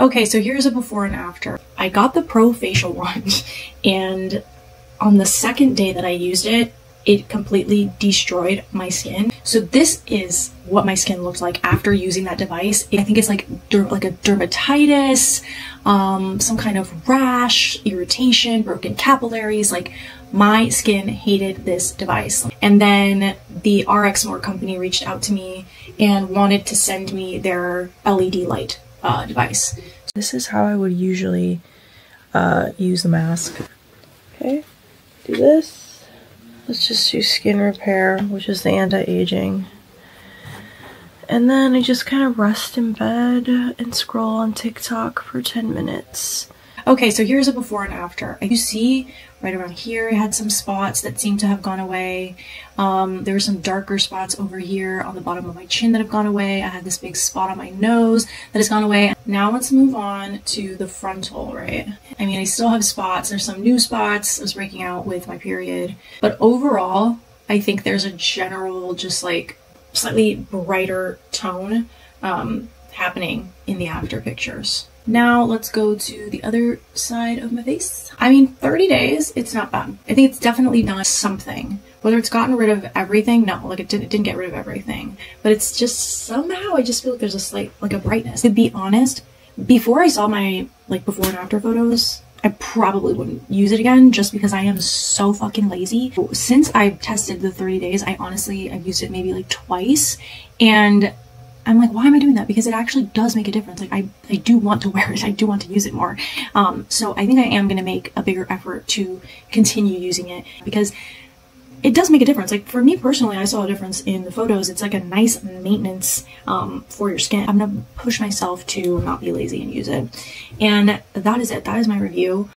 Okay, so here's a before and after. I got the Pro Facial one, and on the second day that I used it, it completely destroyed my skin. So this is what my skin looked like after using that device. I think it's like a dermatitis, some kind of rash, irritation, broken capillaries. Like, my skin hated this device. And then the Rxmoore company reached out to me and wanted to send me their LED light device. This is how I would usually use the mask. Okay, do this. Let's just do skin repair, which is the anti-aging. And then I just kind of rest in bed and scroll on TikTok for 10 minutes. Okay, so here's a before and after. You see right around here, I had some spots that seem to have gone away. There were some darker spots over here on the bottom of my chin that have gone away. I had this big spot on my nose that has gone away. Now let's move on to the frontal, right? I mean, I still have spots. There's some new spots. I was breaking out with my period. But overall, I think there's a general just like slightly brighter tone happening in the after pictures. Now let's go to the other side of my face. I mean, 30 days, it's not bad. I think it's definitely done something. Whether it's gotten rid of everything, no, like it didn't get rid of everything. But it's just somehow I just feel like there's a slight, like a brightness. To be honest, before I saw my like before and after photos, I probably wouldn't use it again just because I am so fucking lazy. Since I've tested the 30 days, I honestly, I've used it maybe like twice, and I'm like, why am I doing that? Because it actually does make a difference. Like, I do want to wear it. I do want to use it more. So I think I am going to make a bigger effort to continue using it because it does make a difference. Like, for me personally, I saw a difference in the photos. It's like a nice maintenance for your skin. I'm going to push myself to not be lazy and use it. And that is it. That is my review.